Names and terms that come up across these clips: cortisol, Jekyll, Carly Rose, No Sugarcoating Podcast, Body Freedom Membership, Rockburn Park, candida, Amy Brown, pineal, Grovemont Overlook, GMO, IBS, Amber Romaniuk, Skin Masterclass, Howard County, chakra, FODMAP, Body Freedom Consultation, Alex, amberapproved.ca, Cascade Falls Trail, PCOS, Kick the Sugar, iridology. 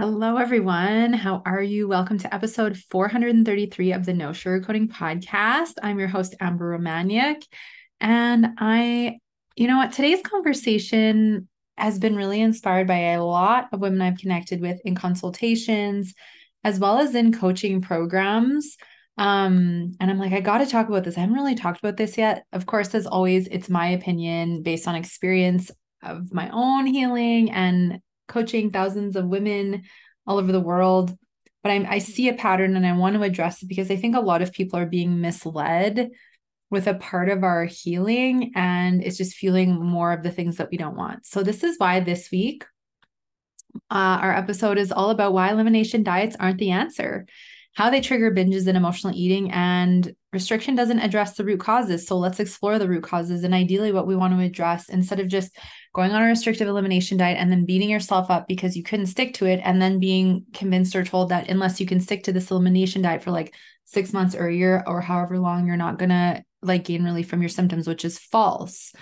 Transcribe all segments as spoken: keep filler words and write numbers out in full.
Hello, everyone. How are you? Welcome to episode four hundred thirty-three of the No Sugarcoating Podcast. I'm your host, Amber Romaniuk. And I, you know what, today's conversation has been really inspired by a lot of women I've connected with in consultations, as well as in coaching programs. Um, and I'm like, I got to talk about this. I haven't really talked about this yet. Of course, as always, it's my opinion based on experience of my own healing and coaching thousands of women all over the world. But I'm, I see a pattern and I want to address it because I think a lot of people are being misled with a part of our healing, and it's just feeling more of the things that we don't want. So this is why this week, uh, our episode is all about why elimination diets aren't the answer, how they trigger binges and emotional eating, and restriction doesn't address the root causes. So let's explore the root causes and ideally what we want to address instead of just going on a restrictive elimination diet and then beating yourself up because you couldn't stick to it, and then being convinced or told that unless you can stick to this elimination diet for like six months or a year or however long, you're not going to like gain relief from your symptoms, which is false.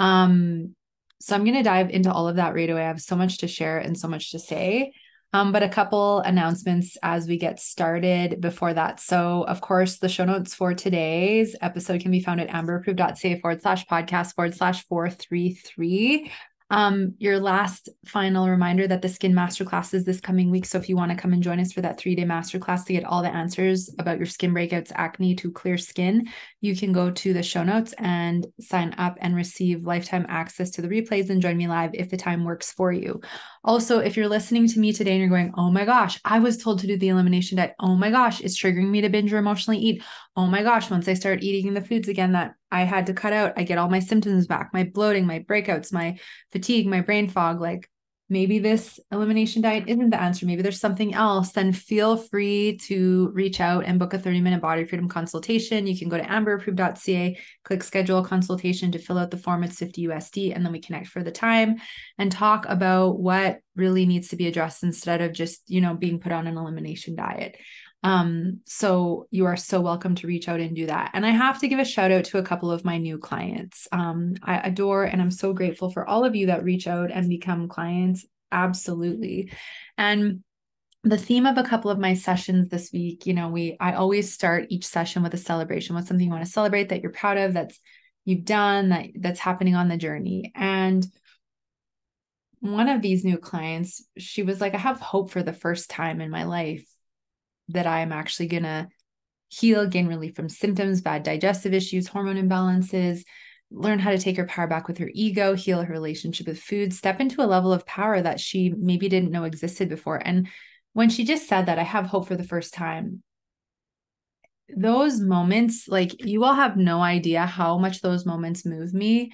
Um, so I'm going to dive into all of that right away. I have so much to share and so much to say. Um, but a couple announcements as we get started before that. So of course, the show notes for today's episode can be found at amberapproved.ca forward slash podcast forward slash 433. Um, your last final reminder that the Skin Masterclass is this coming week. So if you want to come and join us for that three-day masterclass to get all the answers about your skin breakouts, acne, to clear skin, you can go to the show notes and sign up and receive lifetime access to the replays and join me live if the time works for you. Also, if you're listening to me today and you're going, oh my gosh, I was told to do the elimination diet. Oh my gosh, it's triggering me to binge or emotionally eat. Oh my gosh, once I start eating the foods again that I had to cut out, I get all my symptoms back, my bloating, my breakouts, my fatigue, my brain fog. Like maybe this elimination diet isn't the answer. Maybe there's something else. Then feel free to reach out and book a thirty minute body freedom consultation. You can go to amberapproved.ca, click schedule a consultation to fill out the form. It's fifty U S D. And then we connect for the time and talk about what really needs to be addressed instead of just, you know, being put on an elimination diet. Um, so you are so welcome to reach out and do that. And I have to give a shout out to a couple of my new clients. Um, I adore, and I'm so grateful for all of you that reach out and become clients. Absolutely. And the theme of a couple of my sessions this week, you know, we, I always start each session with a celebration. What's something you want to celebrate that you're proud of, that's you've done, that that's happening on the journey. And one of these new clients, she was like, I have hope for the first time in my life that I'm actually going to heal, gain relief from symptoms, bad digestive issues, hormone imbalances, learn how to take her power back with her ego, heal her relationship with food, step into a level of power that she maybe didn't know existed before. And when she just said that, I have hope for the first time, those moments, like you all have no idea how much those moments move me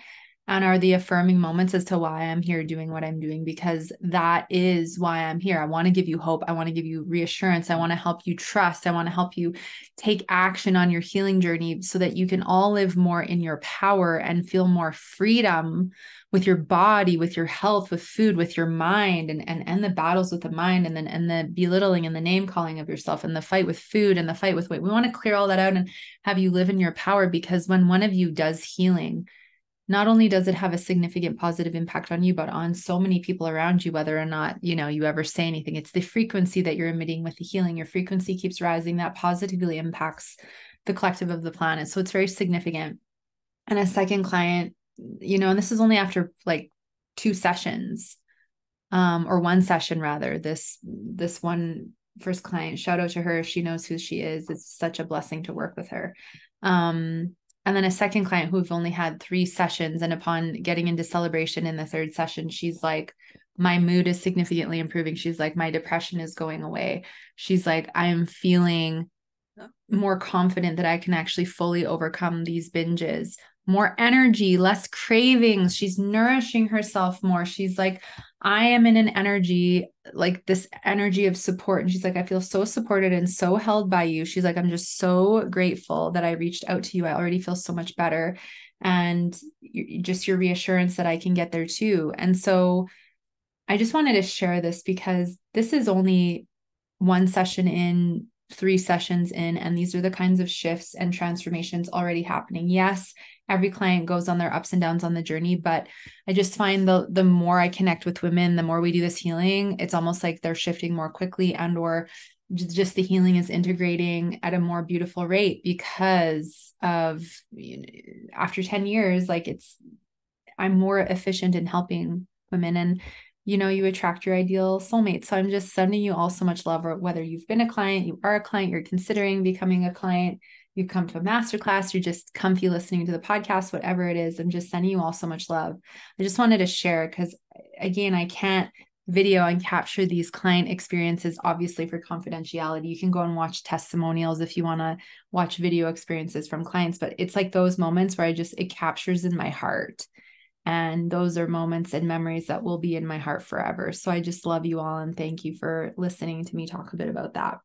and are the affirming moments as to why I'm here doing what I'm doing, because that is why I'm here. I want to give you hope. I want to give you reassurance. I want to help you trust. I want to help you take action on your healing journey so that you can all live more in your power and feel more freedom with your body, with your health, with food, with your mind, and and end the battles with the mind, and then and the belittling and the name calling of yourself, and the fight with food and the fight with weight. We want to clear all that out and have you live in your power, because when one of you does healing, not only does it have a significant positive impact on you, but on so many people around you, whether or not, you know, you ever say anything. It's the frequency that you're emitting with the healing. Your frequency keeps rising. That positively impacts the collective of the planet. So it's very significant. And a second client, you know, and this is only after like two sessions, um, or one session rather, this, this one first client, shout out to her. If she knows who she is, it's such a blessing to work with her. Um, And then a second client who've only had three sessions. And upon getting into celebration in the third session, she's like, my mood is significantly improving. She's like, my depression is going away. She's like, I'm feeling more confident that I can actually fully overcome these binges, more energy, less cravings. She's nourishing herself more. She's like, I am in an energy, like this energy of support. And she's like, I feel so supported and so held by you. She's like, I'm just so grateful that I reached out to you. I already feel so much better. And just your reassurance that I can get there too. And so I just wanted to share this because this is only one session in, three sessions in, and these are the kinds of shifts and transformations already happening. Yes, every client goes on their ups and downs on the journey, but I just find the the more I connect with women, the more we do this healing, it's almost like they're shifting more quickly, and or just the healing is integrating at a more beautiful rate because of, you know, after ten years, like it's, I'm more efficient in helping women, and, you know, you attract your ideal soulmate. So I'm just sending you all so much love, whether you've been a client, you are a client, you're considering becoming a client, you come to a masterclass, you're just comfy listening to the podcast, whatever it is, I'm just sending you all so much love. I just wanted to share, because again, I can't video and capture these client experiences, obviously, for confidentiality. You can go and watch testimonials if you want to watch video experiences from clients, but it's like those moments where I just, it captures in my heart. And those are moments and memories that will be in my heart forever. So I just love you all. And thank you for listening to me talk a bit about that.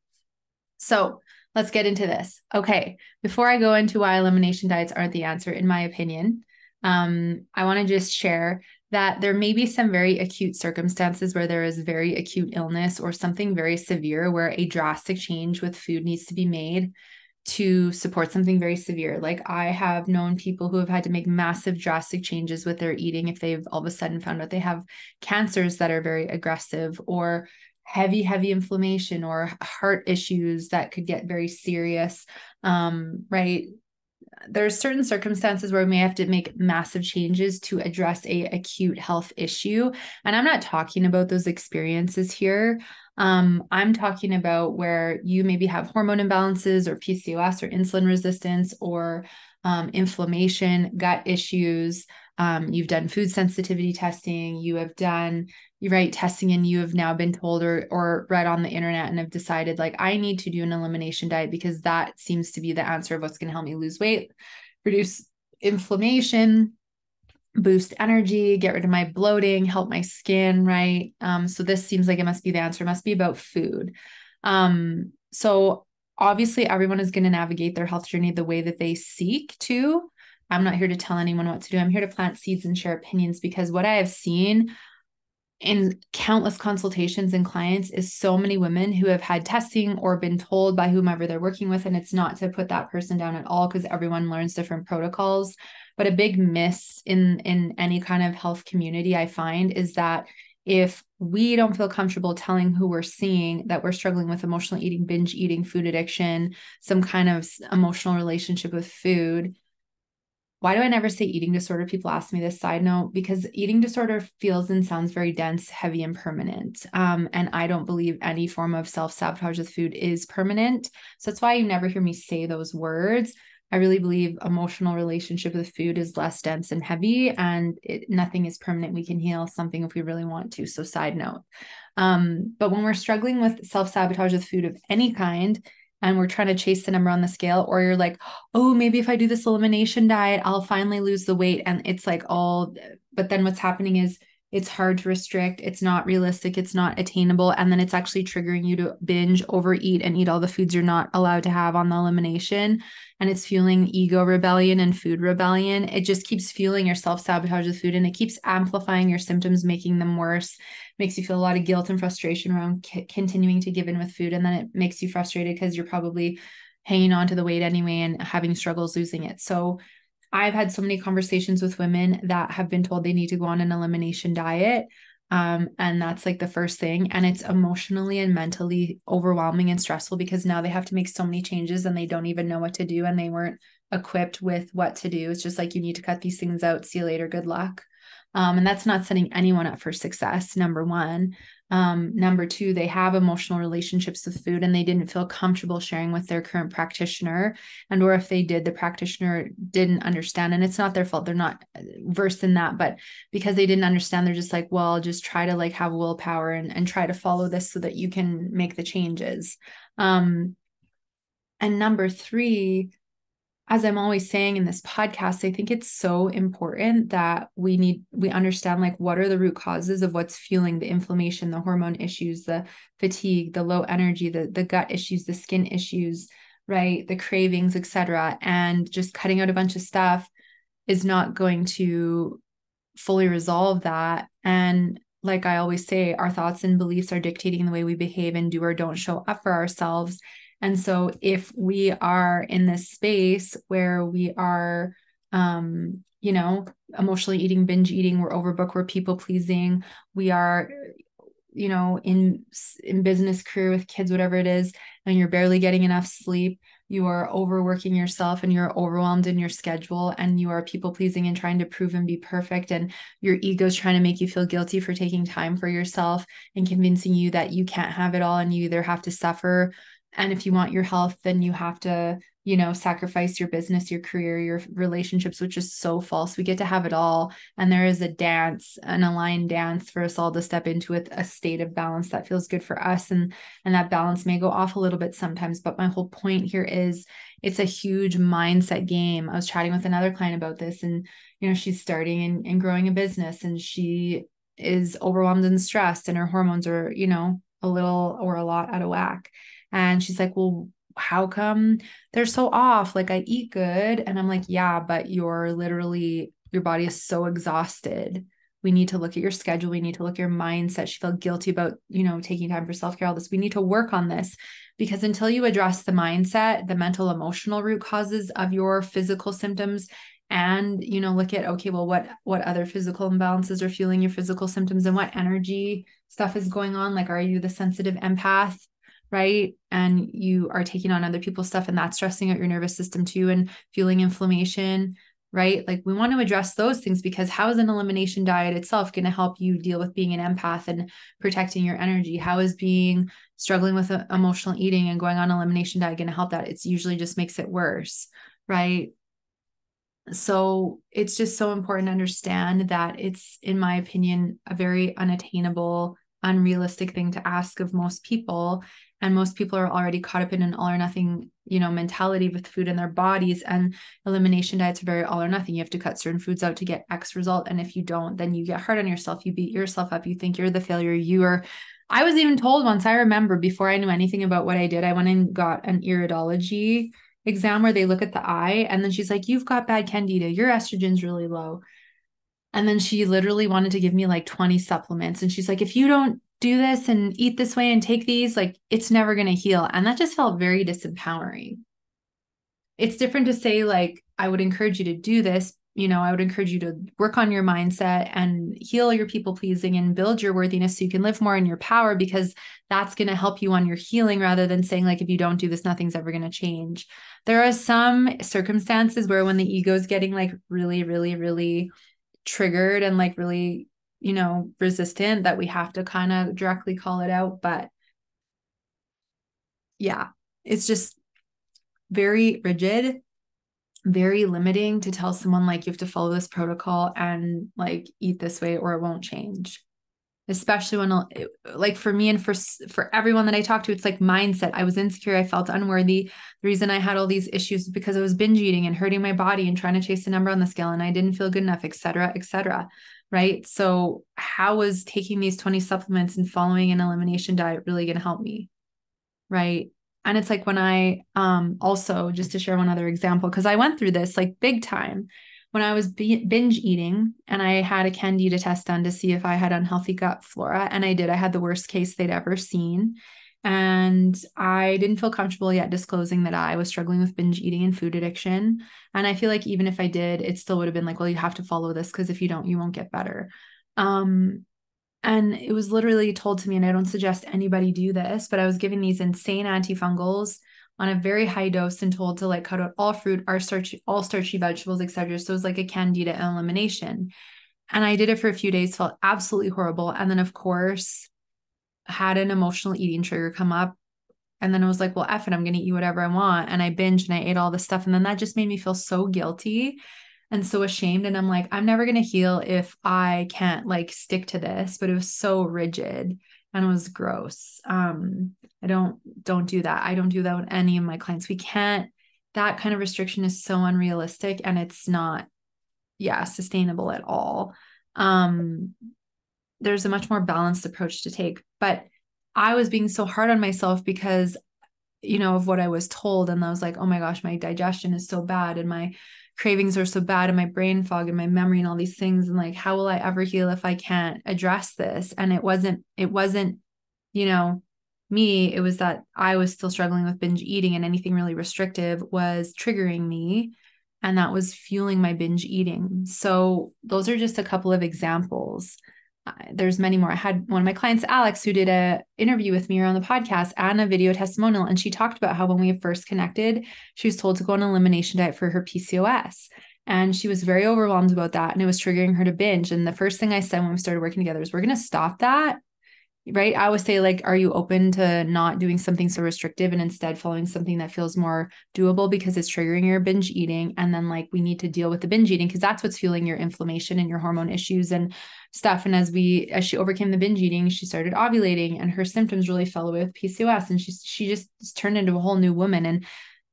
So let's get into this. Okay. Before I go into why elimination diets aren't the answer, in my opinion, um, I want to just share that there may be some very acute circumstances where there is very acute illness or something very severe where a drastic change with food needs to be made to support something very severe. Like I have known people who have had to make massive drastic changes with their eating if they've all of a sudden found out they have cancers that are very aggressive, or heavy, heavy inflammation, or heart issues that could get very serious, um, right? There are certain circumstances where we may have to make massive changes to address a acute health issue. And I'm not talking about those experiences here. Um, I'm talking about where you maybe have hormone imbalances or P C O S or insulin resistance or um, inflammation, gut issues. Um, you've done food sensitivity testing. You have done, right, testing, and you have now been told or, or read on the internet and have decided, like, I need to do an elimination diet because that seems to be the answer of what's going to help me lose weight, reduce inflammation, boost energy, get rid of my bloating, help my skin, right? Um, so this seems like it must be the answer. It must be about food. Um, so obviously everyone is going to navigate their health journey the way that they seek to. I'm not here to tell anyone what to do. I'm here to plant seeds and share opinions, because what I have seen in countless consultations and clients is so many women who have had testing or been told by whomever they're working with, and it's not to put that person down at all because everyone learns different protocols. But a big miss in, in any kind of health community, I find, is that if we don't feel comfortable telling who we're seeing that we're struggling with emotional eating, binge eating, food addiction, some kind of emotional relationship with food. Why do I never say eating disorder? People ask me this, side note, because eating disorder feels and sounds very dense, heavy, and permanent. Um, and I don't believe any form of self-sabotage with food is permanent. So that's why you never hear me say those words. I really believe emotional relationship with food is less dense and heavy, and it, nothing is permanent. We can heal something if we really want to. So side note. Um, but when we're struggling with self-sabotage with food of any kind, and we're trying to chase the number on the scale, or you're like, oh, maybe if I do this elimination diet, I'll finally lose the weight. And it's like all, but then what's happening is it's hard to restrict. It's not realistic. It's not attainable. And then it's actually triggering you to binge, overeat, and eat all the foods you're not allowed to have on the elimination. And it's fueling ego rebellion and food rebellion. It just keeps fueling your self-sabotage with food, and it keeps amplifying your symptoms, making them worse. Makes you feel a lot of guilt and frustration around c- continuing to give in with food. And then it makes you frustrated because you're probably hanging on to the weight anyway and having struggles losing it. So I've had so many conversations with women that have been told they need to go on an elimination diet. Um, and that's like the first thing. And it's emotionally and mentally overwhelming and stressful because now they have to make so many changes and they don't even know what to do. And they weren't equipped with what to do. It's just like, you need to cut these things out. See you later. Good luck. Um, and that's not setting anyone up for success, number one. Um, number two, they have emotional relationships with food and they didn't feel comfortable sharing with their current practitioner. And or if they did, the practitioner didn't understand. And it's not their fault. They're not versed in that. But because they didn't understand, they're just like, well, just try to like have willpower and, and try to follow this so that you can make the changes. Um, and number three, as I'm always saying in this podcast, I think it's so important that we need, we understand like what are the root causes of what's fueling the inflammation, the hormone issues, the fatigue, the low energy, the, the gut issues, the skin issues, right? The cravings, et cetera. And just cutting out a bunch of stuff is not going to fully resolve that. And like I always say, our thoughts and beliefs are dictating the way we behave and do or don't show up for ourselves. And so if we are in this space where we are um, you know, emotionally eating, binge eating, we're overbooked, we're people pleasing, we are, you know, in, in business, career, with kids, whatever it is, and you're barely getting enough sleep, you are overworking yourself and you're overwhelmed in your schedule and you are people pleasing and trying to prove and be perfect. And your ego is trying to make you feel guilty for taking time for yourself and convincing you that you can't have it all and you either have to suffer. And if you want your health, then you have to, you know, sacrifice your business, your career, your relationships, which is so false. We get to have it all. And there is a dance, an aligned dance for us all to step into with a state of balance that feels good for us. And, and that balance may go off a little bit sometimes, but my whole point here is it's a huge mindset game. I was chatting with another client about this and, you know, she's starting and, and growing a business and she is overwhelmed and stressed and her hormones are, you know, a little or a lot out of whack. And she's like, well, how come they're so off? Like I eat good. And I'm like, yeah, but you're literally, your body is so exhausted. We need to look at your schedule. We need to look at your mindset. She felt guilty about, you know, taking time for self-care, all this. We need to work on this because until you address the mindset, the mental, emotional root causes of your physical symptoms, and, you know, look at, okay, well, what, what other physical imbalances are fueling your physical symptoms and what energy stuff is going on? Like, are you the sensitive empath? Right? And you are taking on other people's stuff and that's stressing out your nervous system too and fueling inflammation, right? Like we want to address those things because how is an elimination diet itself going to help you deal with being an empath and protecting your energy? How is being struggling with uh, emotional eating and going on an elimination diet going to help that? It's usually just makes it worse, right? So it's just so important to understand that it's, in my opinion, a very unattainable, unrealistic thing to ask of most people. And most people are already caught up in an all or nothing, you know, mentality with food in their bodies, and elimination diets are very all or nothing. You have to cut certain foods out to get X result. And if you don't, then you get hard on yourself. You beat yourself up. You think you're the failure. You are. I was even told once, I remember before I knew anything about what I did, I went and got an iridology exam where they look at the eye. And then she's like, you've got bad candida. Your estrogen's really low. And then she literally wanted to give me like twenty supplements. And she's like, if you don't do this and eat this way and take these, like it's never going to heal. And that just felt very disempowering. It's different to say like, I would encourage you to do this. You know, I would encourage you to work on your mindset and heal your people pleasing and build your worthiness so you can live more in your power, because that's going to help you on your healing, rather than saying like, if you don't do this, nothing's ever going to change. There are some circumstances where when the ego is getting like really, really, really triggered and like really, you know, resistant, that we have to kind of directly call it out. But yeah, it's just very rigid, very limiting to tell someone like you have to follow this protocol and like eat this way or it won't change. Especially when, like for me and for, for everyone that I talked to, it's like mindset. I was insecure. I felt unworthy. The reason I had all these issues is because I was binge eating and hurting my body and trying to chase a number on the scale. And I didn't feel good enough, et cetera, et cetera. Right. So how was taking these twenty supplements and following an elimination diet really going to help me? Right. And it's like when I, um, also just to share one other example, cause I went through this like big time. When I was binge eating and I had a candida test done to see if I had unhealthy gut flora, and I did. I had the worst case they'd ever seen, and I didn't feel comfortable yet disclosing that I was struggling with binge eating and food addiction. And I feel like even if I did, it still would have been like, well, you have to follow this because if you don't, you won't get better. Um, and it was literally told to me, and I don't suggest anybody do this, but I was given these insane antifungals on a very high dose and told to like cut out all fruit, all starchy, all starchy vegetables, et cetera. So it was like a candida elimination. And I did it for a few days, felt absolutely horrible. And then of course had an emotional eating trigger come up. And then I was like, well, F it, I'm going to eat whatever I want. And I binged and I ate all this stuff. And then that just made me feel so guilty and so ashamed. And I'm like, I'm never going to heal if I can't like stick to this, but it was so rigid. And it was gross. Um, I don't, don't do that. I don't do that with any of my clients. We can't, that kind of restriction is so unrealistic and it's not, yeah, sustainable at all. Um, there's a much more balanced approach to take, but I was being so hard on myself because, you know, of what I was told. And I was like, oh my gosh, my digestion is so bad and my cravings are so bad and my brain fog and my memory and all these things. And like, how will I ever heal if I can't address this? And it wasn't, it wasn't, you know, me, it was that I was still struggling with binge eating and anything really restrictive was triggering me. and that was fueling my binge eating. So those are just a couple of examples. Uh, there's many more. I had one of my clients, Alex, who did a interview with me on the podcast and a video testimonial. And she talked about how when we first connected, she was told to go on an elimination diet for her P C O S. And she was very overwhelmed about that. And it was triggering her to binge. And the first thing I said when we started working together was, we're going to stop that. Right? I always say, like, are you open to not doing something so restrictive and instead following something that feels more doable because it's triggering your binge eating? And then, like, we need to deal with the binge eating because that's what's fueling your inflammation and your hormone issues and stuff. And as we, as she overcame the binge eating, she started ovulating and her symptoms really fell away with P C O S. And she, she just turned into a whole new woman, and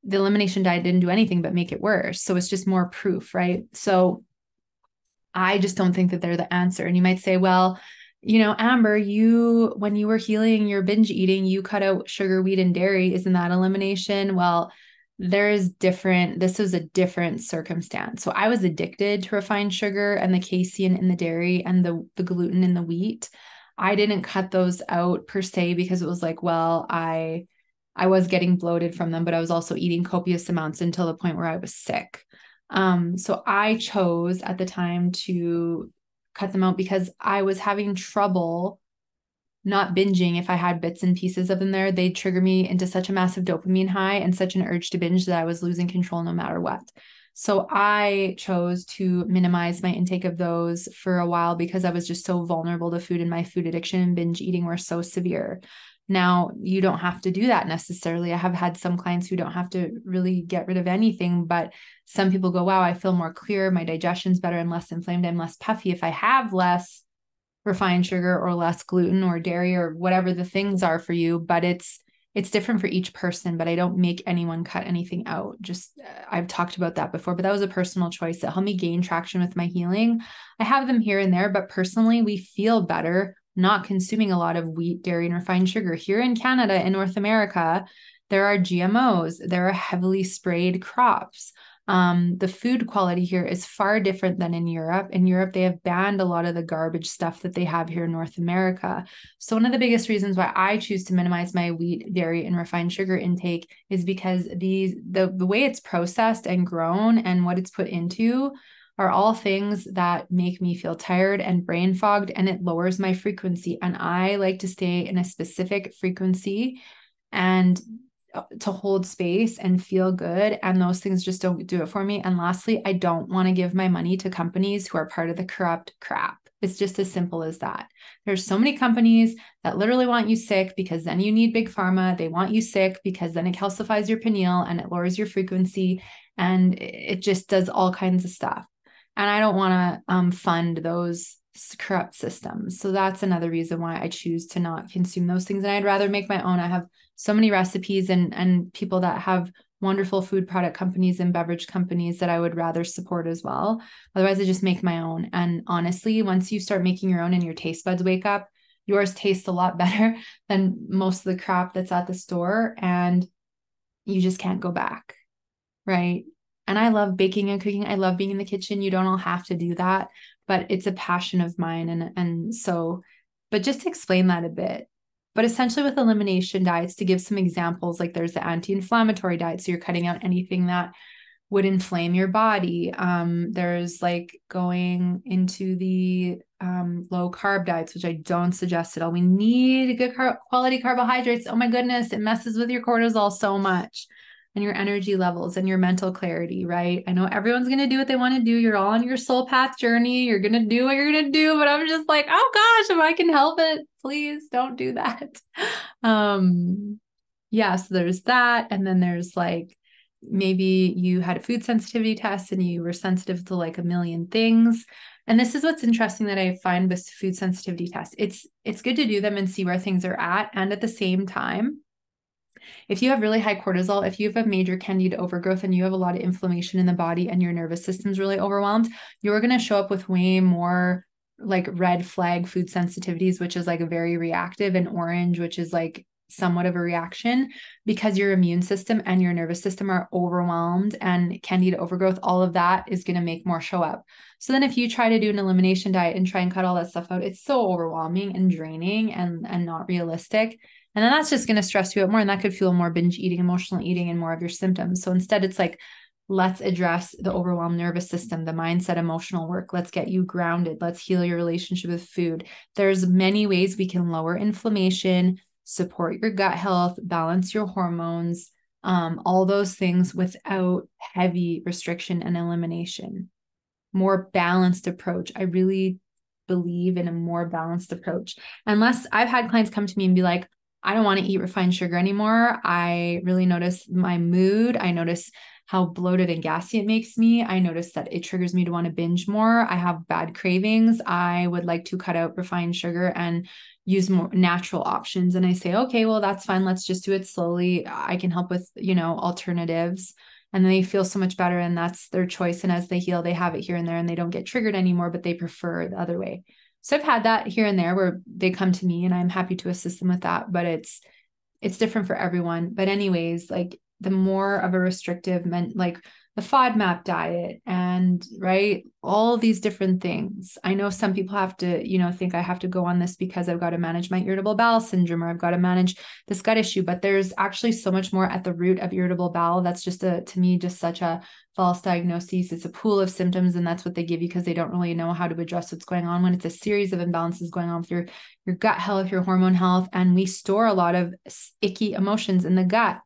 the elimination diet didn't do anything but make it worse. So it's just more proof, right? So I just don't think that they're the answer. And you might say, well, you know, Amber, you, when you were healing your binge eating, you cut out sugar, wheat, and dairy. Isn't that elimination? Well, there is different, this is a different circumstance. So I was addicted to refined sugar and the casein in the dairy and the, the gluten in the wheat. I didn't cut those out per se because it was like, well, I, I was getting bloated from them, but I was also eating copious amounts until the point where I was sick. Um, so I chose at the time to cut them out because I was having trouble not binging. If I had bits and pieces of them there, they'd trigger me into such a massive dopamine high and such an urge to binge that I was losing control no matter what. So I chose to minimize my intake of those for a while because I was just so vulnerable to food, and my food addiction and binge eating were so severe. Now, you don't have to do that necessarily. I have had some clients who don't have to really get rid of anything, but some people go, wow, I feel more clear. My digestion's better and less inflamed. I'm less puffy if I have less refined sugar or less gluten or dairy or whatever the things are for you, but it's, it's different for each person, but I don't make anyone cut anything out. Just, uh, I've talked about that before, but that was a personal choice that helped me gain traction with my healing. I have them here and there, but personally, we feel better not consuming a lot of wheat, dairy, and refined sugar. Here in Canada and North America, there are G M Os, there are heavily sprayed crops. Um, the food quality here is far different than in Europe. In Europe, they have banned a lot of the garbage stuff that they have here in North America. So one of the biggest reasons why I choose to minimize my wheat, dairy, and refined sugar intake is because these the, the way it's processed and grown and what it's put into are all things that make me feel tired and brain fogged, and it lowers my frequency. And I like to stay in a specific frequency and to hold space and feel good. And those things just don't do it for me. And lastly, I don't want to give my money to companies who are part of the corrupt crap. It's just as simple as that. There's so many companies that literally want you sick because then you need big pharma. They want you sick because then it calcifies your pineal and it lowers your frequency. And it just does all kinds of stuff. And I don't want to um, fund those corrupt systems. So that's another reason why I choose to not consume those things. And I'd rather make my own. I have so many recipes and, and people that have wonderful food product companies and beverage companies that I would rather support as well. Otherwise, I just make my own. And honestly, once you start making your own and your taste buds wake up, yours tastes a lot better than most of the crap that's at the store. And you just can't go back, right? And I love baking and cooking. I love being in the kitchen. You don't all have to do that, but it's a passion of mine. And, and so, but just to explain that a bit, but essentially with elimination diets, to give some examples, like there's the anti-inflammatory diet. So you're cutting out anything that would inflame your body. Um, there's like going into the um, low carb diets, which I don't suggest at all. We need good car- quality carbohydrates. Oh my goodness. It messes with your cortisol so much, and your energy levels and your mental clarity, right? I know everyone's going to do what they want to do. You're all on your soul path journey. You're going to do what you're going to do, but I'm just like, oh gosh, if I can help it, please don't do that. Um, yeah, so there's that. And then there's like, maybe you had a food sensitivity test and you were sensitive to like a million things. And this is what's interesting that I find with food sensitivity tests. It's, it's good to do them and see where things are at. And at the same time, if you have really high cortisol, if you have a major candida overgrowth and you have a lot of inflammation in the body and your nervous system's really overwhelmed, you're going to show up with way more like red flag food sensitivities, which is like a very reactive, and orange, which is like somewhat of a reaction, because your immune system and your nervous system are overwhelmed, and candida overgrowth, all of that is going to make more show up. So then if you try to do an elimination diet and try and cut all that stuff out, it's so overwhelming and draining and, and not realistic. And then that's just going to stress you out more, and that could fuel more binge eating, emotional eating, and more of your symptoms. So instead, it's like, let's address the overwhelmed nervous system, the mindset, emotional work. Let's get you grounded. Let's heal your relationship with food. There's many ways we can lower inflammation, support your gut health, balance your hormones, um, all those things without heavy restriction and elimination. More balanced approach. I really believe in a more balanced approach. Unless I've had clients come to me and be like, I don't want to eat refined sugar anymore. I really notice my mood. I notice how bloated and gassy it makes me. I notice that it triggers me to want to binge more. I have bad cravings. I would like to cut out refined sugar and use more natural options. And I say, okay, well, that's fine. Let's just do it slowly. I can help with, you know, alternatives. And they feel so much better, and that's their choice. And as they heal, they have it here and there, and they don't get triggered anymore, but they prefer the other way. So I've had that here and there where they come to me, and I'm happy to assist them with that, but it's, it's different for everyone. But anyways, like the more of a restrictive meant like the FODMAP diet and right, all these different things. I know some people have to, you know, think I have to go on this because I've got to manage my irritable bowel syndrome, or I've got to manage this gut issue, but there's actually so much more at the root of irritable bowel. That's just a, to me, just such a false diagnosis. It's a pool of symptoms, and that's what they give you because they don't really know how to address what's going on when it's a series of imbalances going on with your, your gut health, your hormone health. And we store a lot of icky emotions in the gut.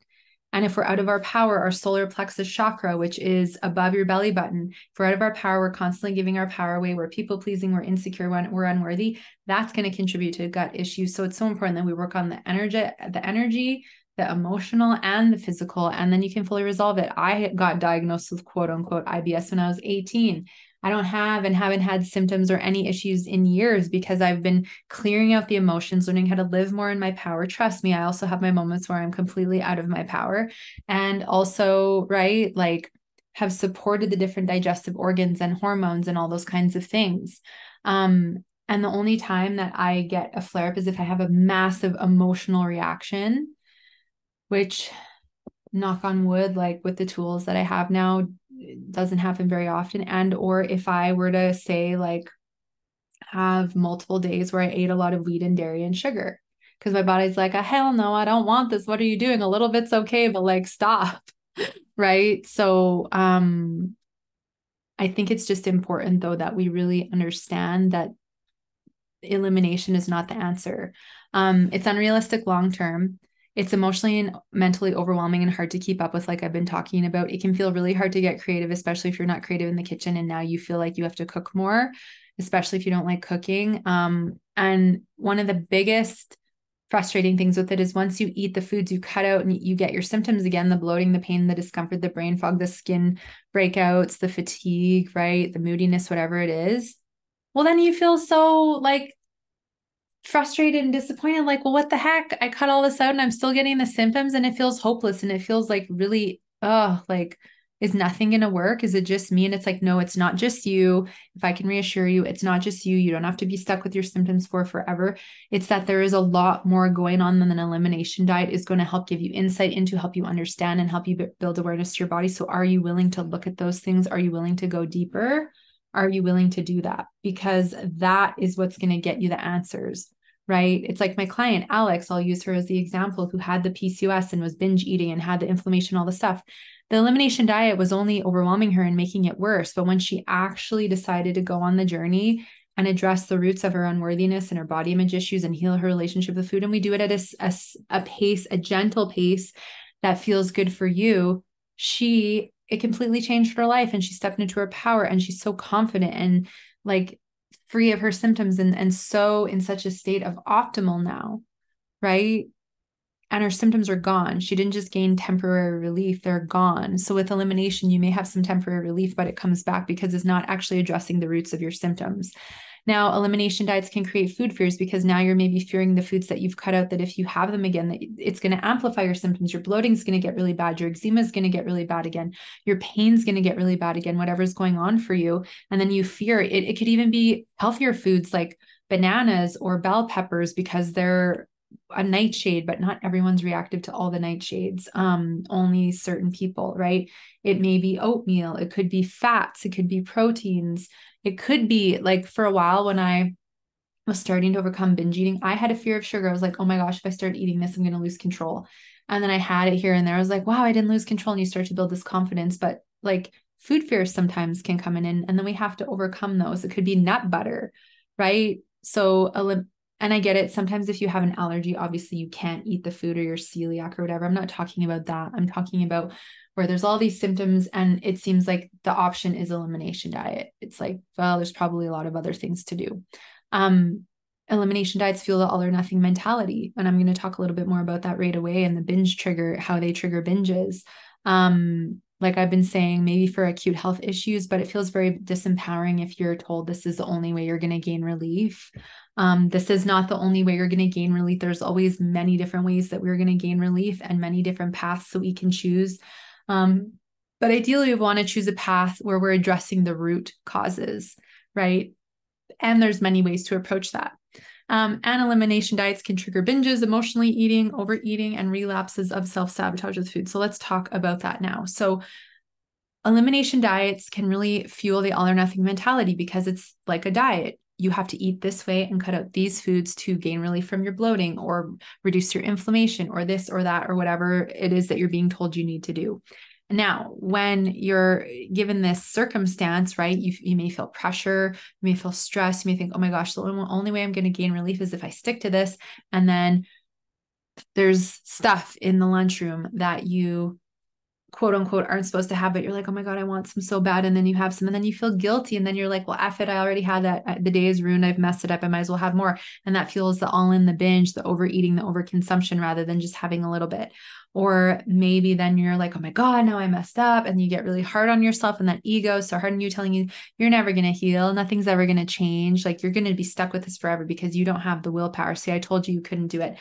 And if we're out of our power, our solar plexus chakra, which is above your belly button, if we're out of our power, we're constantly giving our power away. We're people pleasing, we're insecure, we're unworthy. That's going to contribute to gut issues. So it's so important that we work on the energy, the energy, the emotional and the physical, and then you can fully resolve it. I got diagnosed with quote unquote I B S when I was eighteen. I don't have and haven't had symptoms or any issues in years because I've been clearing out the emotions, learning how to live more in my power. Trust me, I also have my moments where I'm completely out of my power, and also, right, like have supported the different digestive organs and hormones and all those kinds of things. Um, and the only time that I get a flare up is if I have a massive emotional reaction, which, knock on wood, like with the tools that I have now, it doesn't happen very often. And, or if I were to say like have multiple days where I ate a lot of wheat and dairy and sugar, because my body's like, oh, hell no, I don't want this. What are you doing? A little bit's okay, but like, stop. Right. So, um, I think it's just important though, that we really understand that elimination is not the answer. Um, it's unrealistic long-term. It's emotionally and mentally overwhelming and hard to keep up with, like I've been talking about. It can feel really hard to get creative, especially if you're not creative in the kitchen and now you feel like you have to cook more, especially if you don't like cooking. Um, and one of the biggest frustrating things with it is once you eat the foods you cut out and you get your symptoms again, the bloating, the pain, the discomfort, the brain fog, the skin breakouts, the fatigue, right? The moodiness, whatever it is. Well, then you feel so like frustrated and disappointed, like, well, what the heck? I cut all this out and I'm still getting the symptoms, and it feels hopeless. And it feels like really, oh, like, is nothing going to work? Is it just me? And it's like, no, it's not just you. If I can reassure you, it's not just you. You don't have to be stuck with your symptoms for forever. It's that there is a lot more going on than an elimination diet is going to help give you insight into, help you understand, and help you build awareness to your body. So are you willing to look at those things? Are you willing to go deeper? Are you willing to do that? Because that is what's going to get you the answers. Right? It's like my client, Alex, I'll use her as the example, who had the P C O S and was binge eating and had the inflammation, all the stuff. The elimination diet was only overwhelming her and making it worse. But when she actually decided to go on the journey and address the roots of her unworthiness and her body image issues and heal her relationship with food, and we do it at a, a, a pace, a gentle pace that feels good for you, she, it completely changed her life, and she stepped into her power, and she's so confident and like free of her symptoms, and, and so in such a state of optimal now, right? And her symptoms are gone. She didn't just gain temporary relief, they're gone. So with elimination, you may have some temporary relief, but it comes back because it's not actually addressing the roots of your symptoms. Now, elimination diets can create food fears because now you're maybe fearing the foods that you've cut out, that if you have them again, that it's going to amplify your symptoms. Your bloating is going to get really bad. Your eczema is going to get really bad again. Your pain is going to get really bad again, whatever's going on for you. And then you fear it. It could even be healthier foods like bananas or bell peppers because they're a nightshade, but not everyone's reactive to all the nightshades. Um, only certain people, right? It may be oatmeal. It could be fats. It could be proteins. It could be like, for a while when I was starting to overcome binge eating, I had a fear of sugar. I was like, oh my gosh, if I start eating this, I'm going to lose control. And then I had it here and there. I was like, wow, I didn't lose control. And you start to build this confidence, but like food fears sometimes can come in, and then we have to overcome those. It could be nut butter, right? So, and I get it. Sometimes if you have an allergy, obviously you can't eat the food or you're celiac or whatever. I'm not talking about that. I'm talking about where there's all these symptoms and it seems like the option is elimination diet. It's like, well, there's probably a lot of other things to do. Um, elimination diets fuel the all or nothing mentality. And I'm going to talk a little bit more about that right away, and the binge trigger, how they trigger binges. Um, like I've been saying, maybe for acute health issues, but it feels very disempowering if you're told this is the only way you're going to gain relief. Um, this is not the only way you're going to gain relief. There's always many different ways that we're going to gain relief and many different paths that we can choose. Um, but ideally we want to choose a path where we're addressing the root causes, right? And there's many ways to approach that. Um, and elimination diets can trigger binges, emotionally eating, overeating, and relapses of self-sabotage with food. So let's talk about that now. So elimination diets can really fuel the all or nothing mentality because it's like a diet. You have to eat this way and cut out these foods to gain relief from your bloating or reduce your inflammation or this or that or whatever it is that you're being told you need to do. Now, when you're given this circumstance, right, you, you may feel pressure, you may feel stress, you may think, oh my gosh, the only way I'm going to gain relief is if I stick to this. And then there's stuff in the lunchroom that you quote unquote aren't supposed to have, but you're like, oh my God, I want some so bad. And then you have some, and then you feel guilty. And then you're like, well, F it. I already had that. The day is ruined. I've messed it up. I might as well have more. And that fuels the all in, the binge, the overeating, the overconsumption, rather than just having a little bit. Or maybe then you're like, oh my God, now I messed up. And you get really hard on yourself, and that ego is so hard on you, telling you you're never going to heal. Nothing's ever going to change. Like you're going to be stuck with this forever because you don't have the willpower. See, I told you you couldn't do it.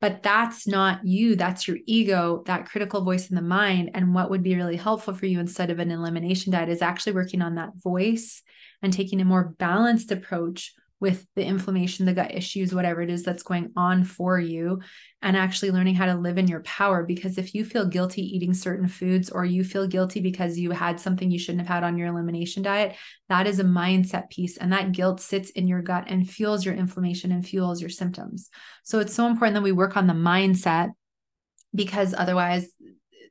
But that's not you. That's your ego, that critical voice in the mind. And what would be really helpful for you instead of an elimination diet is actually working on that voice and taking a more balanced approach with the inflammation, the gut issues, whatever it is that's going on for you, and actually learning how to live in your power. Because if you feel guilty eating certain foods, or you feel guilty because you had something you shouldn't have had on your elimination diet, that is a mindset piece. And that guilt sits in your gut and fuels your inflammation and fuels your symptoms. So it's so important that we work on the mindset, because otherwise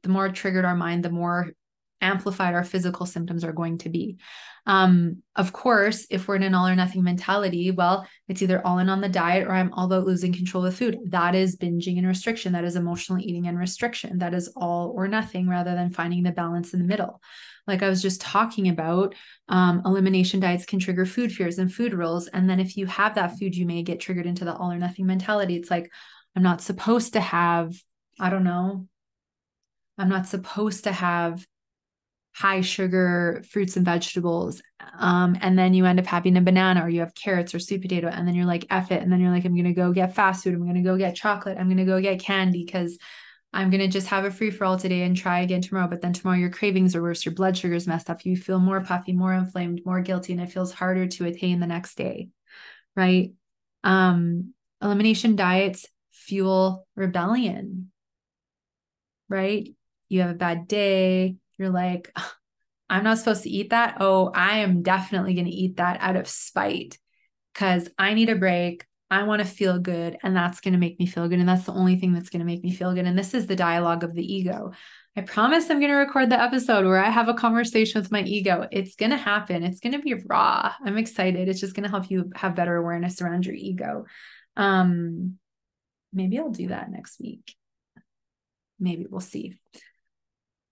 the more triggered our mind, the more amplified our physical symptoms are going to be. Um, of course, if we're in an all or nothing mentality, well, it's either all in on the diet or I'm all about losing control of food. That is binging and restriction. That is emotional eating and restriction. That is all or nothing, rather than finding the balance in the middle. Like I was just talking about, um, elimination diets can trigger food fears and food rules. And then if you have that food, you may get triggered into the all or nothing mentality. It's like, I'm not supposed to have, I don't know, I'm not supposed to have high sugar fruits and vegetables. Um, and then you end up having a banana, or you have carrots or sweet potato. And then you're like, F it. And then you're like, I'm going to go get fast food. I'm going to go get chocolate. I'm going to go get candy, because I'm going to just have a free for all today and try again tomorrow. But then tomorrow your cravings are worse. Your blood sugar's messed up. You feel more puffy, more inflamed, more guilty, and it feels harder to attain the next day. Right. Um, elimination diets fuel rebellion, right? You have a bad day. You're like, I'm not supposed to eat that. Oh, I am definitely going to eat that out of spite because I need a break. I want to feel good, and that's going to make me feel good. And that's the only thing that's going to make me feel good. And this is the dialogue of the ego. I promise I'm going to record the episode where I have a conversation with my ego. It's going to happen. It's going to be raw. I'm excited. It's just going to help you have better awareness around your ego. Um, maybe I'll do that next week. Maybe we'll see.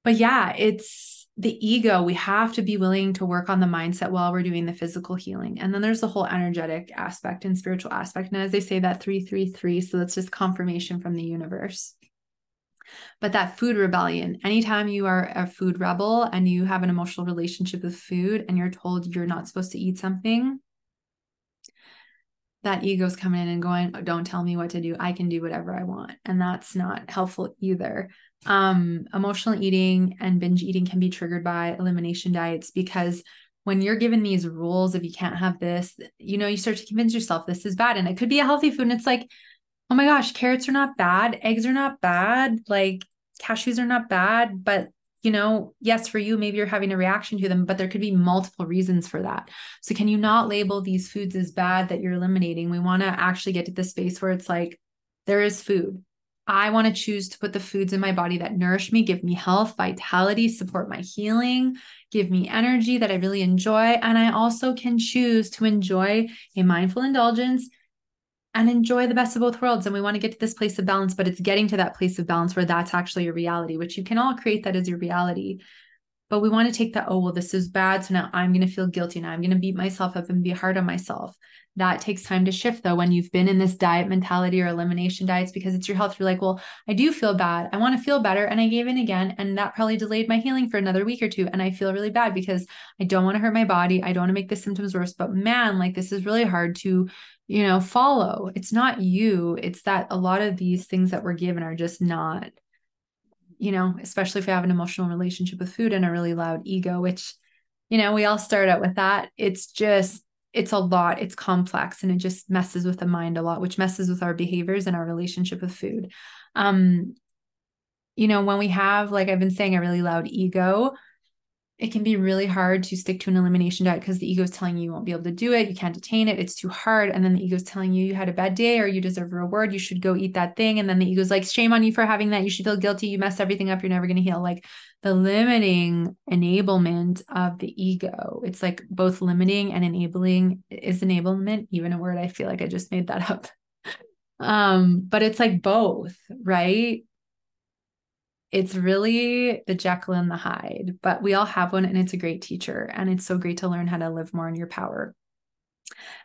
But yeah, it's the ego. We have to be willing to work on the mindset while we're doing the physical healing. And then there's the whole energetic aspect and spiritual aspect. And as they say, that three, three, three. So that's just confirmation from the universe. But that food rebellion, anytime you are a food rebel and you have an emotional relationship with food and you're told you're not supposed to eat something, that ego's coming in and going, oh, don't tell me what to do. I can do whatever I want. And that's not helpful either. Um, emotional eating and binge eating can be triggered by elimination diets, because when you're given these rules, if you can't have this, you know, you start to convince yourself this is bad, and it could be a healthy food. And it's like, oh my gosh, carrots are not bad. Eggs are not bad. Like cashews are not bad, but you know, yes, for you, maybe you're having a reaction to them, but there could be multiple reasons for that. So can you not label these foods as bad that you're eliminating? We want to actually get to the space where it's like, there is food. I want to choose to put the foods in my body that nourish me, give me health, vitality, support my healing, give me energy that I really enjoy. And I also can choose to enjoy a mindful indulgence and enjoy the best of both worlds. And we want to get to this place of balance, but it's getting to that place of balance where that's actually your reality, which you can all create that as your reality. But we want to take that, oh, well, this is bad, so now I'm going to feel guilty and I'm going to beat myself up and be hard on myself. That takes time to shift, though, when you've been in this diet mentality or elimination diets, because it's your health. You're like, well, I do feel bad. I want to feel better. And I gave in again. And that probably delayed my healing for another week or two. And I feel really bad because I don't want to hurt my body. I don't want to make the symptoms worse. But man, like, this is really hard to, you know, follow. It's not you. It's that a lot of these things that we're given are just not, you know, especially if you have an emotional relationship with food and a really loud ego, which, you know, we all start out with that. It's just, it's a lot, it's complex, and it just messes with the mind a lot, which messes with our behaviors and our relationship with food. Um, you know, when we have, like I've been saying, a really loud ego, it can be really hard to stick to an elimination diet because the ego is telling you you won't be able to do it. You can't attain it. It's too hard. And then the ego is telling you you had a bad day or you deserve a reward. You should go eat that thing. And then the ego is like, shame on you for having that. You should feel guilty. You messed everything up. You're never going to heal. Like the limiting enablement of the ego. It's like both limiting and enabling. Is enablement even a word? I feel like I just made that up. Um, but it's like both, right? It's really the Jekyll and the Hyde, but we all have one, and it's a great teacher. And it's so great to learn how to live more in your power.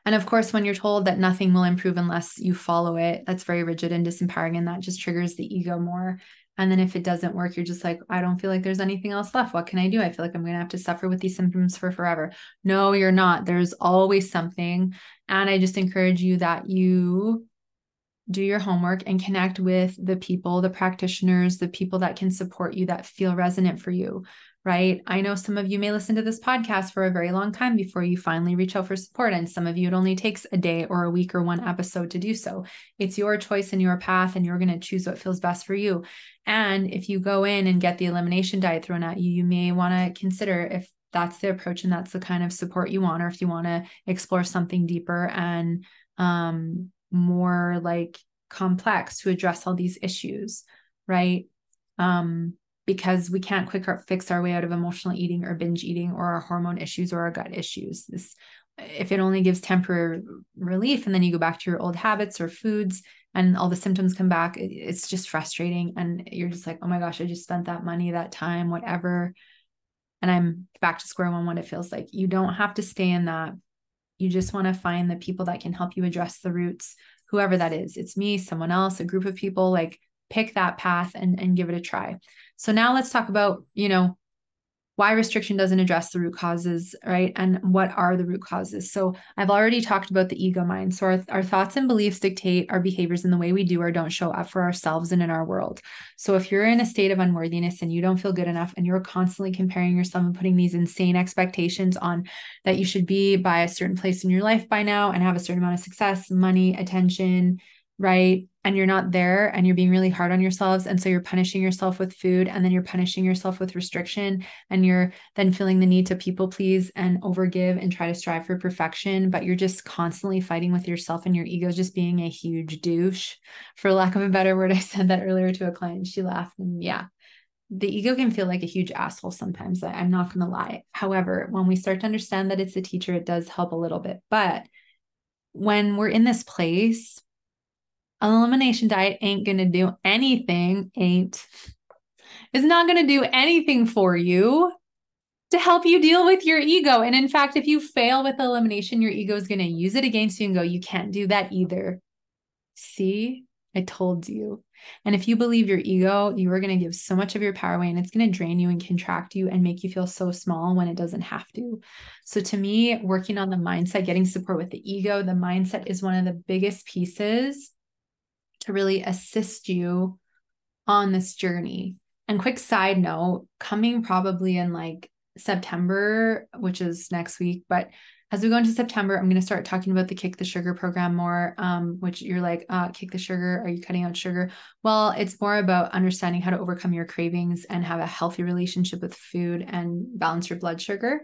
And of course, when you're told that nothing will improve unless you follow it, that's very rigid and disempowering. And that just triggers the ego more. And then if it doesn't work, you're just like, I don't feel like there's anything else left. What can I do? I feel like I'm going to have to suffer with these symptoms for forever. No, you're not. There's always something. And I just encourage you that you do your homework and connect with the people, the practitioners, the people that can support you, that feel resonant for you, right? I know some of you may listen to this podcast for a very long time before you finally reach out for support. And some of you, it only takes a day or a week or one episode to do so. It's your choice and your path, and you're going to choose what feels best for you. And if you go in and get the elimination diet thrown at you, you may want to consider if that's the approach and that's the kind of support you want, or if you want to explore something deeper and, um, more like complex to address all these issues, right? Um, because we can't quick fix our way out of emotional eating or binge eating or our hormone issues or our gut issues. This, if it only gives temporary relief and then you go back to your old habits or foods and all the symptoms come back, it's just frustrating. And you're just like, oh my gosh, I just spent that money, that time, whatever. And I'm back to square one, what it feels like. You don't have to stay in that. You just want to find the people that can help you address the roots, whoever that is. It's me, someone else, a group of people, like pick that path and, and give it a try. So now let's talk about, you know, why restriction doesn't address the root causes, right? And what are the root causes? So I've already talked about the ego mind. So our, our thoughts and beliefs dictate our behaviors and the way we do or don't show up for ourselves and in our world. So if you're in a state of unworthiness and you don't feel good enough and you're constantly comparing yourself and putting these insane expectations on that you should be by a certain place in your life by now and have a certain amount of success, money, attention, right? And you're not there and you're being really hard on yourselves. And so you're punishing yourself with food, and then you're punishing yourself with restriction. And you're then feeling the need to people please and overgive and try to strive for perfection, but you're just constantly fighting with yourself, and your ego is just being a huge douche, for lack of a better word. I said that earlier to a client, she laughed, and yeah, the ego can feel like a huge asshole sometimes. I'm not going to lie. However, when we start to understand that it's a teacher, it does help a little bit. But when we're in this place, an elimination diet ain't going to do anything, ain't, is not going to do anything for you to help you deal with your ego. And in fact, if you fail with elimination, your ego is going to use it against you and go, you can't do that either. See, I told you. And if you believe your ego, you are going to give so much of your power away, and it's going to drain you and contract you and make you feel so small when it doesn't have to. So to me, working on the mindset, getting support with the ego, the mindset is one of the biggest pieces to really assist you on this journey. And quick side note, coming probably in like September, which is next week, but as we go into September, I'm going to start talking about the Kick the Sugar program more, um, which you're like, uh, Kick the Sugar, are you cutting out sugar? Well, it's more about understanding how to overcome your cravings and have a healthy relationship with food and balance your blood sugar.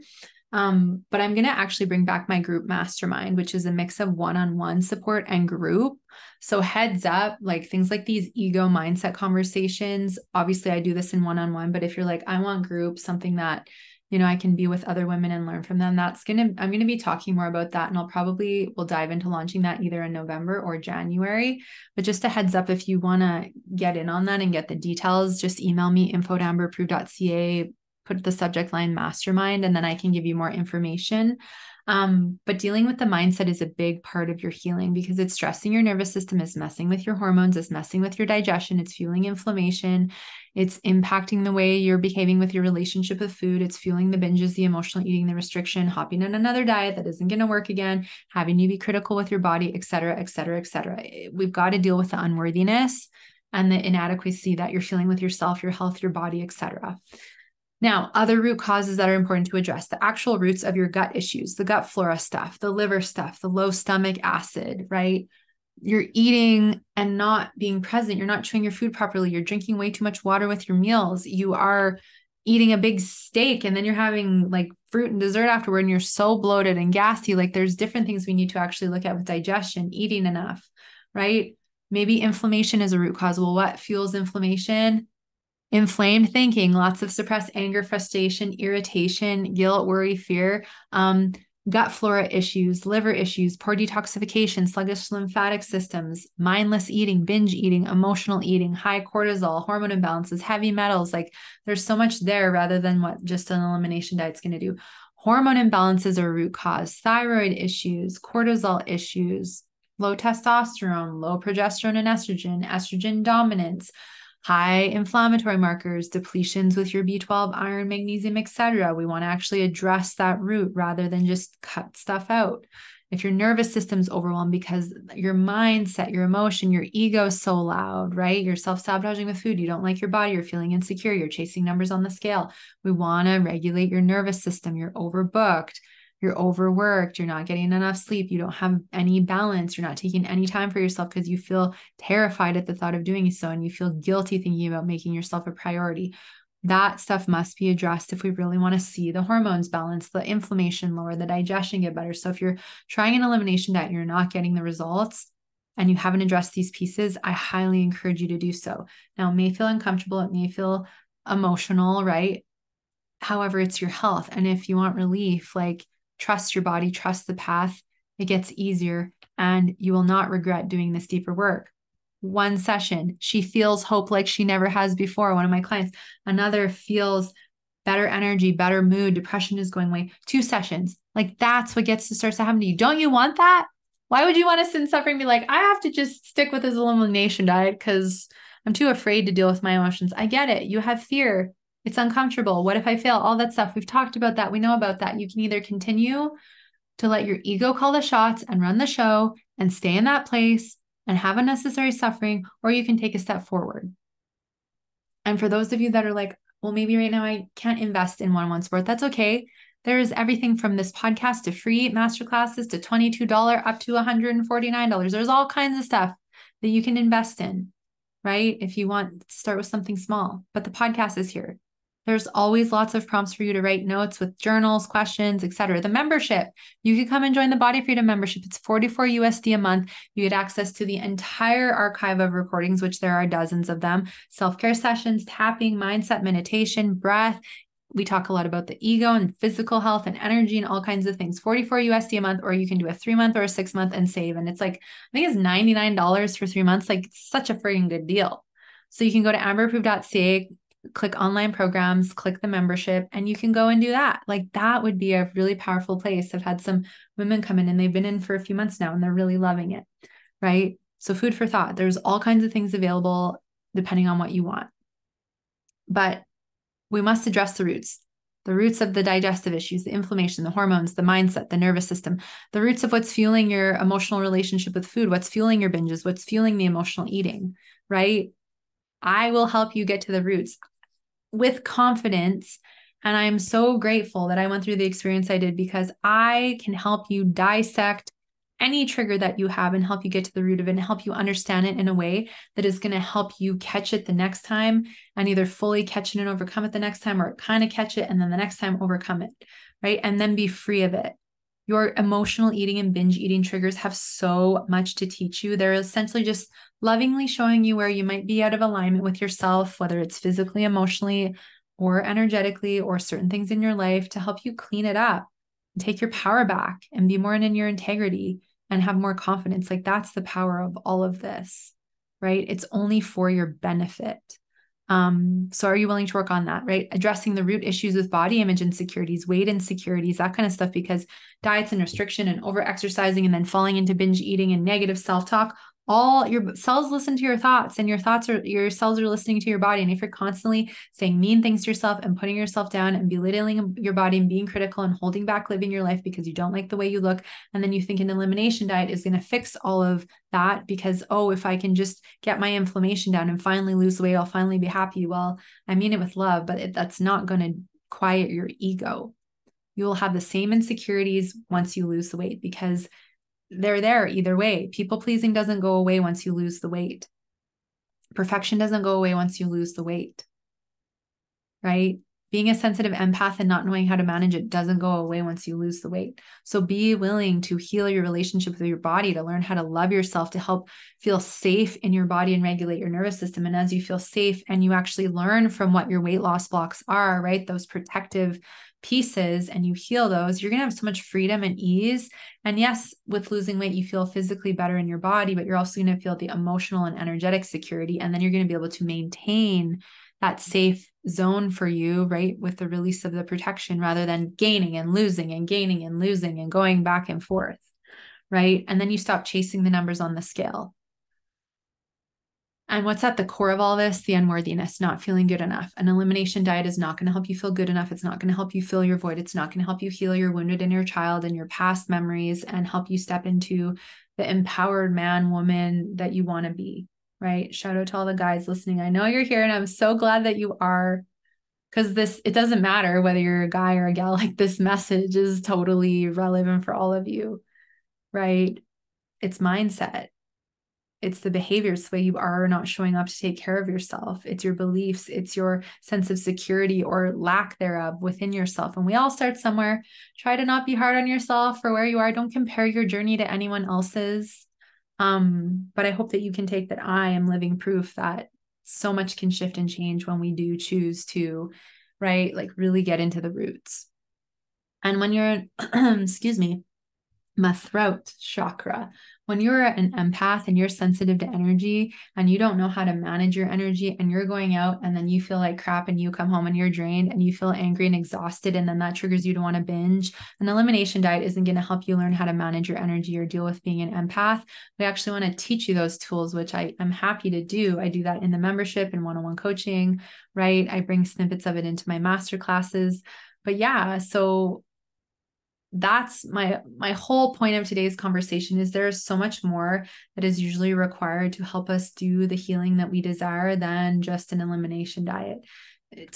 Um, but I'm going to actually bring back my group mastermind, which is a mix of one-on-one support and group. So heads up, like things like these ego mindset conversations, obviously I do this in one-on-one, but if you're like, I want group, something that, you know, I can be with other women and learn from them, that's going to, I'm going to be talking more about that. And I'll probably, we'll dive into launching that either in November or January, but just a heads up, if you want to get in on that and get the details, just email me info at amber approved dot c a, put the subject line mastermind, and then I can give you more information. Um, but dealing with the mindset is a big part of your healing because it's stressing your nervous system, is messing with your hormones, is messing with your digestion, it's fueling inflammation, it's impacting the way you're behaving with your relationship with food, it's fueling the binges, the emotional eating, the restriction, hopping on another diet that isn't going to work again, having you be critical with your body, et cetera, et cetera, et cetera. We've got to deal with the unworthiness and the inadequacy that you're feeling with yourself, your health, your body, et cetera. Now, other root causes that are important to address, the actual roots of your gut issues, the gut flora stuff, the liver stuff, the low stomach acid, right? You're eating and not being present. You're not chewing your food properly. You're drinking way too much water with your meals. You are eating a big steak and then you're having like fruit and dessert afterward and you're so bloated and gassy. Like there's different things we need to actually look at with digestion, eating enough, right? Maybe inflammation is a root cause. Well, what fuels inflammation? Inflamed thinking, lots of suppressed anger, frustration, irritation, guilt, worry, fear, um, gut flora issues, liver issues, poor detoxification, sluggish lymphatic systems, mindless eating, binge eating, emotional eating, high cortisol, hormone imbalances, heavy metals. Like there's so much there rather than what just an elimination diet's going to do. Hormone imbalances are a root cause, thyroid issues, cortisol issues, low testosterone, low progesterone and estrogen, estrogen dominance, high inflammatory markers, depletions with your B twelve, iron, magnesium, et cetera. We want to actually address that root rather than just cut stuff out. If your nervous system's overwhelmed because your mindset, your emotion, your ego's so loud, right? You're self-sabotaging with food. You don't like your body. You're feeling insecure. You're chasing numbers on the scale. We want to regulate your nervous system. You're overbooked. You're overworked, you're not getting enough sleep, you don't have any balance, you're not taking any time for yourself because you feel terrified at the thought of doing so and you feel guilty thinking about making yourself a priority. That stuff must be addressed if we really want to see the hormones balance, the inflammation lower, the digestion get better. So if you're trying an elimination diet and you're not getting the results and you haven't addressed these pieces, I highly encourage you to do so. Now, it may feel uncomfortable, it may feel emotional, right? However, it's your health. And if you want relief, like trust your body, trust the path. It gets easier and you will not regret doing this deeper work. One session, she feels hope like she never has before. One of my clients, another feels better energy, better mood, depression is going away. Two sessions. Like that's what gets to start to happen to you. Don't you want that? Why would you want to sin suffering? Be like, I have to just stick with this elimination diet because I'm too afraid to deal with my emotions. I get it. You have fear. It's uncomfortable. What if I fail? All that stuff. We've talked about that. We know about that. You can either continue to let your ego call the shots and run the show and stay in that place and have unnecessary suffering, or you can take a step forward. And for those of you that are like, well, maybe right now I can't invest in one-on-one support. That's okay. There is everything from this podcast to free masterclasses to twenty-two dollars up to one hundred forty-nine dollars. There's all kinds of stuff that you can invest in, right? If you want to start with something small, but the podcast is here. There's always lots of prompts for you to write notes with journals, questions, et cetera. The membership, you can come and join the Body Freedom Membership. It's forty-four U S D a month. You get access to the entire archive of recordings, which there are dozens of them, self-care sessions, tapping, mindset, meditation, breath. We talk a lot about the ego and physical health and energy and all kinds of things. forty-four U S D a month, or you can do a three month or a six month and save. And it's like, I think it's ninety-nine dollars for three months. Like it's such a freaking good deal. So you can go to amber approved dot c a, click online programs, click the membership, and you can go and do that. Like that would be a really powerful place. I've had some women come in and they've been in for a few months now and they're really loving it, right? So food for thought, there's all kinds of things available depending on what you want. But we must address the roots, the roots of the digestive issues, the inflammation, the hormones, the mindset, the nervous system, the roots of what's fueling your emotional relationship with food, what's fueling your binges, what's fueling the emotional eating, right? I will help you get to the roots with confidence. And I'm so grateful that I went through the experience I did because I can help you dissect any trigger that you have and help you get to the root of it and help you understand it in a way that is going to help you catch it the next time and either fully catch it and overcome it the next time or kind of catch it and then the next time overcome it, right? And then be free of it. Your emotional eating and binge eating triggers have so much to teach you. They're essentially just lovingly showing you where you might be out of alignment with yourself, whether it's physically, emotionally, or energetically, or certain things in your life, to help you clean it up and take your power back and be more in your integrity and have more confidence. Like, that's the power of all of this, right? It's only for your benefit. Um, so are you willing to work on that, right? Addressing the root issues with body image insecurities, weight insecurities, that kind of stuff, because diets and restriction and overexercising and then falling into binge eating and negative self-talk, all your cells listen to your thoughts, and your thoughts are, your cells are listening to your body. And if you're constantly saying mean things to yourself and putting yourself down and belittling your body and being critical and holding back living your life because you don't like the way you look, and then you think an elimination diet is going to fix all of that because, oh, if I can just get my inflammation down and finally lose weight, I'll finally be happy. Well, I mean it with love, but it, that's not going to quiet your ego. You will have the same insecurities once you lose the weight, because they're there either way. People pleasing doesn't go away once you lose the weight. Perfection doesn't go away once you lose the weight, right? Being a sensitive empath and not knowing how to manage it doesn't go away once you lose the weight. So be willing to heal your relationship with your body, to learn how to love yourself, to help feel safe in your body and regulate your nervous system. And as you feel safe and you actually learn from what your weight loss blocks are, right? Those protective pieces, and you heal those, you're going to have so much freedom and ease. And yes, with losing weight, you feel physically better in your body, but you're also going to feel the emotional and energetic security. And then you're going to be able to maintain that safe zone for you, right? With the release of the protection, rather than gaining and losing and gaining and losing and going back and forth, right? And then you stop chasing the numbers on the scale. And what's at the core of all this? The unworthiness, not feeling good enough. An elimination diet is not going to help you feel good enough. It's not going to help you fill your void. It's not going to help you heal your wounded inner child and your past memories and help you step into the empowered man, woman that you want to be, right? Shout out to all the guys listening. I know you're here, and I'm so glad that you are, because this, it doesn't matter whether you're a guy or a gal, like, this message is totally relevant for all of you, right? It's mindset. It's the behaviors, the way you are not showing up to take care of yourself. It's your beliefs. It's your sense of security or lack thereof within yourself. And we all start somewhere. Try to not be hard on yourself for where you are. Don't compare your journey to anyone else's. Um, but I hope that you can take that I am living proof that so much can shift and change when we do choose to, right? Like, really get into the roots. And when you're, excuse me, my throat chakra, when you're an empath and you're sensitive to energy and you don't know how to manage your energy, and you're going out and then you feel like crap and you come home and you're drained and you feel angry and exhausted, and then that triggers you to want to binge, an elimination diet isn't going to help you learn how to manage your energy or deal with being an empath. We actually want to teach you those tools, which I am happy to do. I do that in the membership and one-on-one coaching, right? I bring snippets of it into my masterclasses. But yeah, so that's my, my whole point of today's conversation is there's so much more that is usually required to help us do the healing that we desire than just an elimination diet.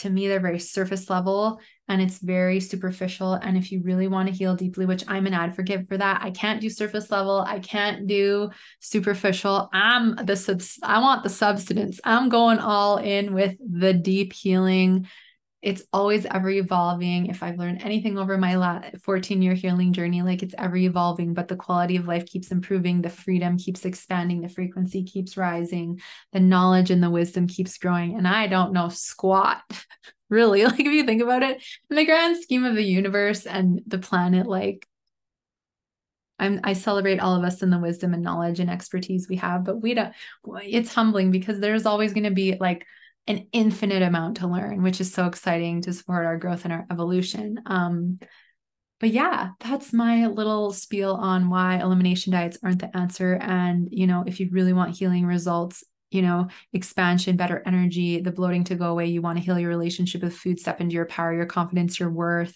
To me, they're very surface level and it's very superficial. And if you really want to heal deeply, which I'm an advocate for that, I can't do surface level. I can't do superficial. I'm the subs- I want the substance. I'm going all in with the deep healing. It's always ever evolving. If I've learned anything over my fourteen year healing journey, like, it's ever evolving, but the quality of life keeps improving. The freedom keeps expanding. The frequency keeps rising. The knowledge and the wisdom keeps growing. And I don't know squat, really. Like, if you think about it, in the grand scheme of the universe and the planet, like, I'm, I celebrate all of us in the wisdom and knowledge and expertise we have, but we don't, it's humbling because there's always going to be like an infinite amount to learn, which is so exciting to support our growth and our evolution. Um, but yeah, that's my little spiel on why elimination diets aren't the answer. And, you know, if you really want healing results, you know, expansion, better energy, the bloating to go away, you want to heal your relationship with food, step into your power, your confidence, your worth,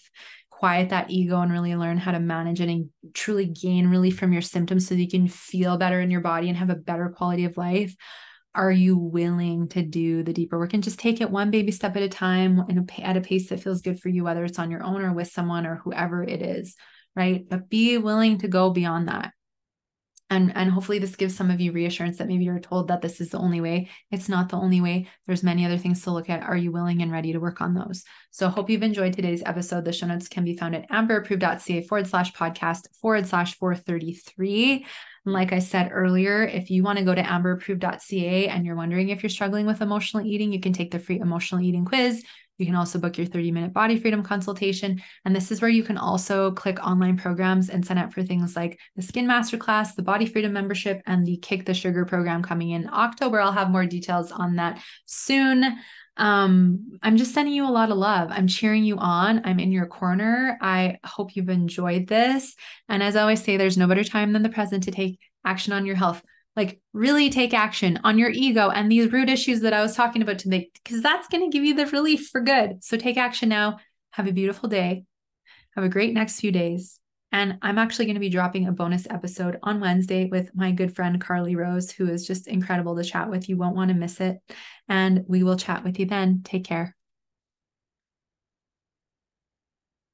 quiet that ego and really learn how to manage it and truly gain relief from your symptoms so that you can feel better in your body and have a better quality of life. Are you willing to do the deeper work and just take it one baby step at a time and at a pace that feels good for you, whether it's on your own or with someone or whoever it is, right? But be willing to go beyond that. And, and hopefully this gives some of you reassurance that maybe you're told that this is the only way. It's not the only way. There's many other things to look at. Are you willing and ready to work on those? So hope you've enjoyed today's episode. The show notes can be found at amberapproved.ca forward slash podcast forward slash 433. And like I said earlier, if you want to go to amberapproved.ca and you're wondering if you're struggling with emotional eating, you can take the free emotional eating quiz. You can also book your thirty minute body freedom consultation. And this is where you can also click online programs and sign up for things like the Skin Masterclass, the Body Freedom Membership, and the Kick the Sugar program coming in October. I'll have more details on that soon. Um, I'm just sending you a lot of love. I'm cheering you on. I'm in your corner. I hope you've enjoyed this. And as I always say, there's no better time than the present to take action on your health. Like really take action on your ego and these root issues that I was talking about today, because that's going to give you the relief for good. So take action now. Have a beautiful day. Have a great next few days. And I'm actually going to be dropping a bonus episode on Wednesday with my good friend, Carly Rose, who is just incredible to chat with. You won't want to miss it. And we will chat with you then. Take care.